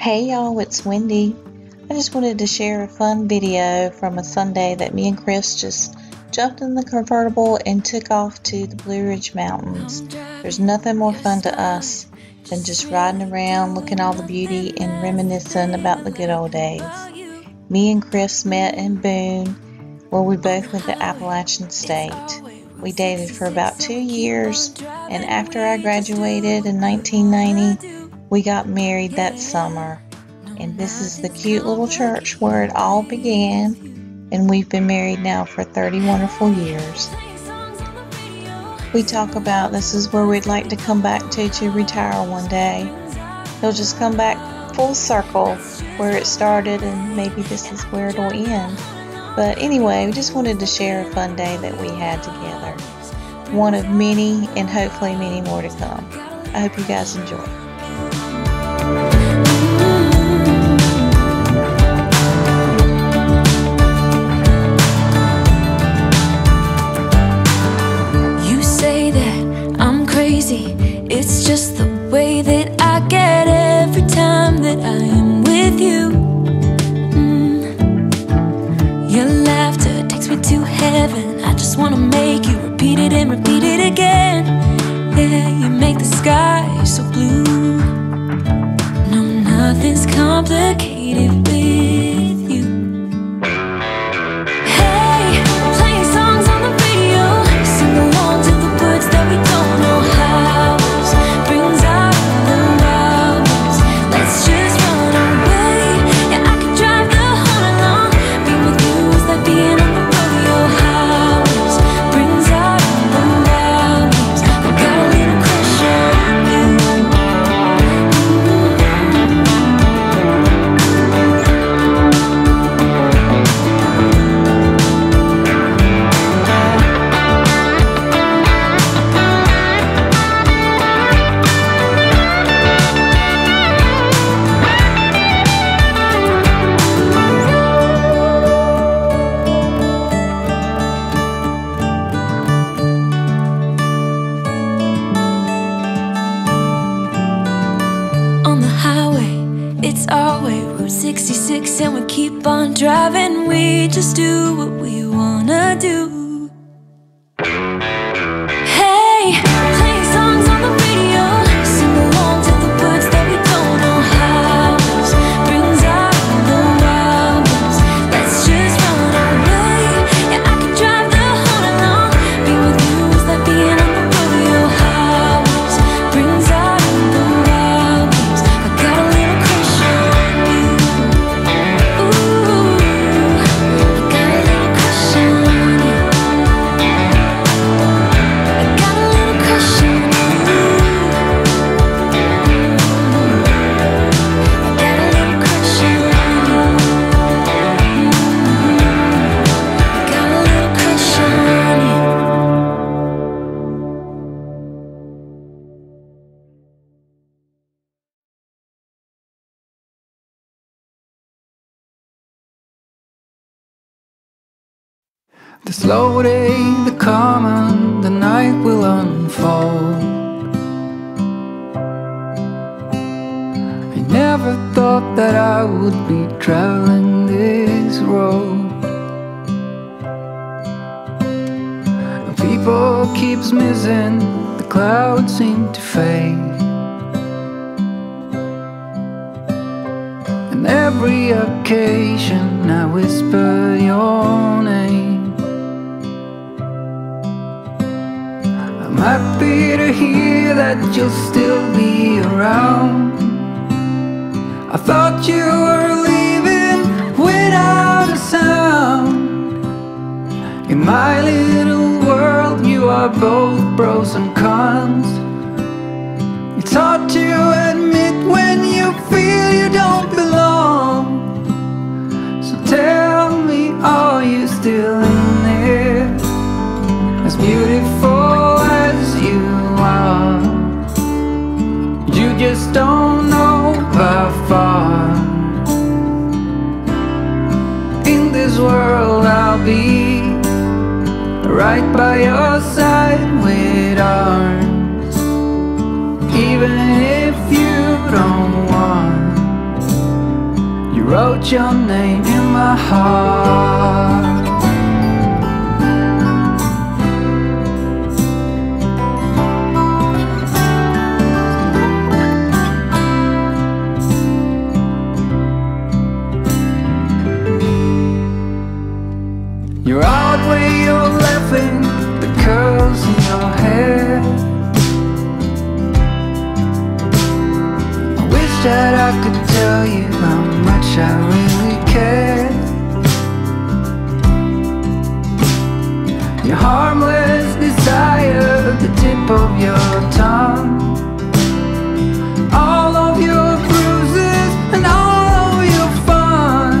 Hey y'all, it's Wendy. I just wanted to share a fun video from a Sunday that me and Chris just jumped in the convertible and took off to the Blue Ridge Mountains. There's nothing more fun to us than just riding around, looking at all the beauty and reminiscing about the good old days. Me and Chris met in Boone, where we both went to Appalachian State. We dated for about 2 years, and after I graduated in 1990, we got married that summer, and this is the cute little church where it all began, and we've been married now for 30 wonderful years. We talk about this is where we'd like to come back to retire one day. It'll just come back full circle where it started, and maybe this is where it'll end. But anyway, we just wanted to share a fun day that we had together. One of many, and hopefully many more to come. I hope you guys enjoy. It's just the way that I get every time that I am with you. Your laughter takes me to heaven. I just wanna make you repeat it and repeat it again. Yeah, you make the sky so blue. No, nothing's complicated with you. Hey, playing songs on the radio, sing along to the words that we don't know how. Road 66, and we keep on driving. We just do what we wanna do. The slow day, the calm, and the night will unfold. I never thought that I would be traveling this road. The people keeps missing, the clouds seem to fade, and every occasion I whisper your name. I'm happy to hear that you'll still be around. I thought you were leaving without a sound. In my little world, you are both pros and cons. It's hard to admit when you feel you don't belong. So tell me, are you still in there? As beautiful as you are, you just don't know how far. In this world I'll be right by your side with arms, even if you put your name in my heart. Your odd way of laughing, the curls in your hair, I wish that I could tell you how much I really care. Your harmless desire at the tip of your tongue, all of your bruises and all of your fun.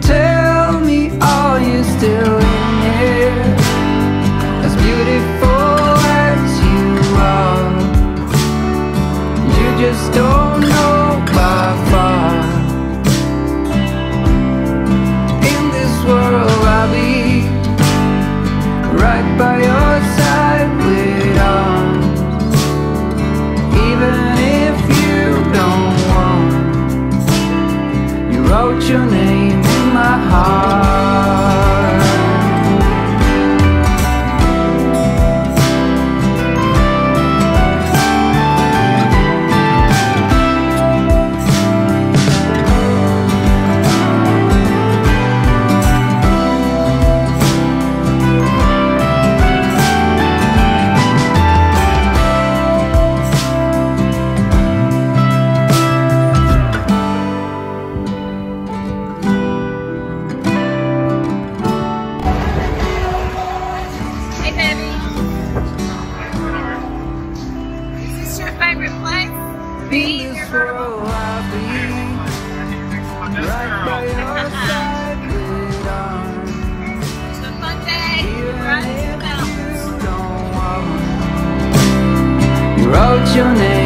Tell me, are you still in here, as beautiful as you are? You just don't know. By your side with arms, even if you don't want. You wrote your name in my heart. Wrote your name.